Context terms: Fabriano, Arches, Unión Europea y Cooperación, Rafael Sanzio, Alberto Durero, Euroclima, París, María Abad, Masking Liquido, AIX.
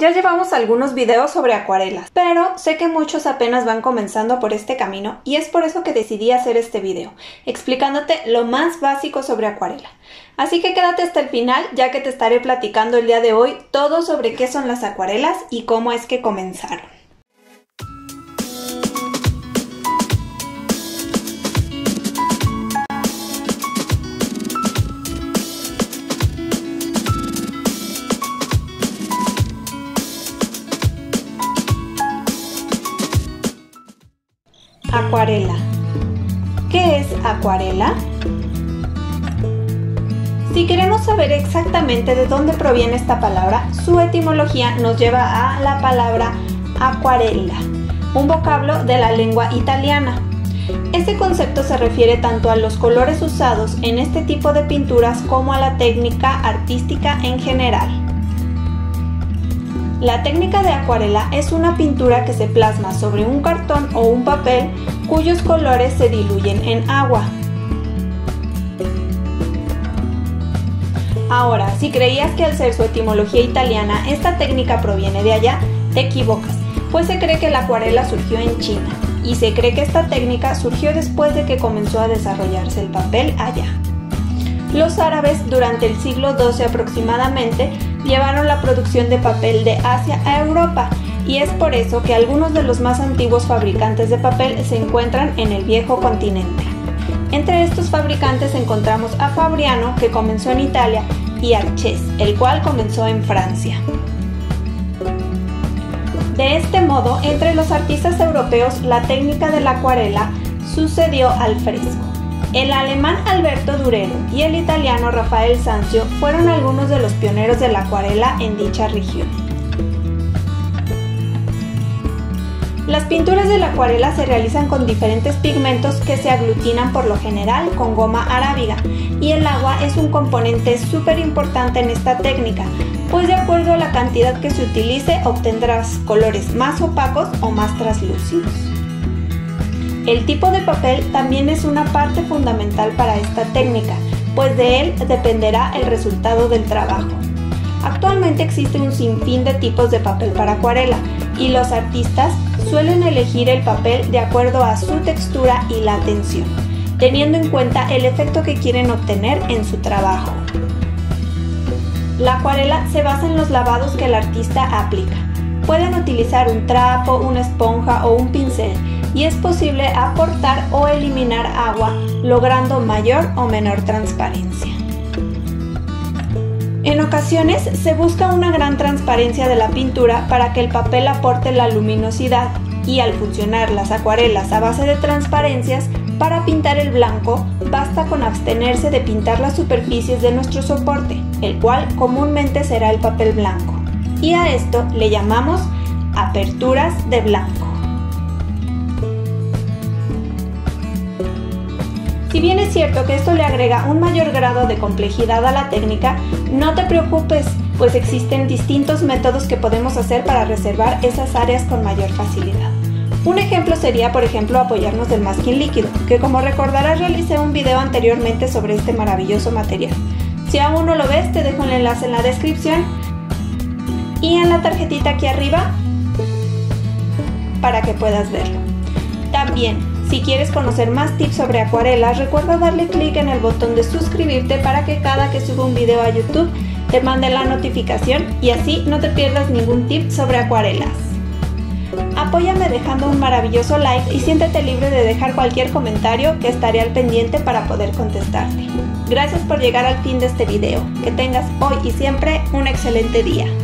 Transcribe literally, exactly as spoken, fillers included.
Ya llevamos algunos videos sobre acuarelas, pero sé que muchos apenas van comenzando por este camino y es por eso que decidí hacer este video, explicándote lo más básico sobre acuarela. Así que quédate hasta el final, ya que te estaré platicando el día de hoy todo sobre qué son las acuarelas y cómo es que comenzaron. Acuarela. ¿Qué es acuarela? Si queremos saber exactamente de dónde proviene esta palabra, su etimología nos lleva a la palabra acuarela, un vocablo de la lengua italiana. Este concepto se refiere tanto a los colores usados en este tipo de pinturas como a la técnica artística en general. La técnica de acuarela es una pintura que se plasma sobre un cartón o un papel cuyos colores se diluyen en agua. Ahora, si creías que al ser su etimología italiana esta técnica proviene de allá, te equivocas, pues se cree que la acuarela surgió en China y se cree que esta técnica surgió después de que comenzó a desarrollarse el papel allá. Los árabes durante el siglo doce aproximadamente llevaron la producción de papel de Asia a Europa y es por eso que algunos de los más antiguos fabricantes de papel se encuentran en el viejo continente. Entre estos fabricantes encontramos a Fabriano, que comenzó en Italia, y Arches, el cual comenzó en Francia. De este modo, entre los artistas europeos, la técnica de la acuarela sucedió al fresco. El alemán Alberto Durero y el italiano Rafael Sanzio fueron algunos de los pioneros de la acuarela en dicha región. Las pinturas de la acuarela se realizan con diferentes pigmentos que se aglutinan por lo general con goma arábiga, y el agua es un componente súper importante en esta técnica, pues de acuerdo a la cantidad que se utilice obtendrás colores más opacos o más translúcidos. El tipo de papel también es una parte fundamental para esta técnica, pues de él dependerá el resultado del trabajo. Actualmente existe un sinfín de tipos de papel para acuarela y los artistas suelen elegir el papel de acuerdo a su textura y la tensión, teniendo en cuenta el efecto que quieren obtener en su trabajo. La acuarela se basa en los lavados que el artista aplica. Pueden utilizar un trapo, una esponja o un pincel y es posible aportar o eliminar agua, logrando mayor o menor transparencia. En ocasiones se busca una gran transparencia de la pintura para que el papel aporte la luminosidad y al funcionar las acuarelas a base de transparencias para pintar el blanco, basta con abstenerse de pintar las superficies de nuestro soporte, el cual comúnmente será el papel blanco. Y a esto le llamamos aperturas de blanco. Si bien es cierto que esto le agrega un mayor grado de complejidad a la técnica, no te preocupes, pues existen distintos métodos que podemos hacer para reservar esas áreas con mayor facilidad. Un ejemplo sería, por ejemplo, apoyarnos del masking líquido, que como recordarás realicé un video anteriormente sobre este maravilloso material. Si aún no lo ves, te dejo el enlace en la descripción y en la tarjetita aquí arriba para que puedas verlo. También, si quieres conocer más tips sobre acuarelas, recuerda darle clic en el botón de suscribirte para que cada que suba un video a YouTube te mande la notificación y así no te pierdas ningún tip sobre acuarelas. Apóyame dejando un maravilloso like y siéntete libre de dejar cualquier comentario, que estaré al pendiente para poder contestarte. Gracias por llegar al fin de este video. Que tengas hoy y siempre un excelente día.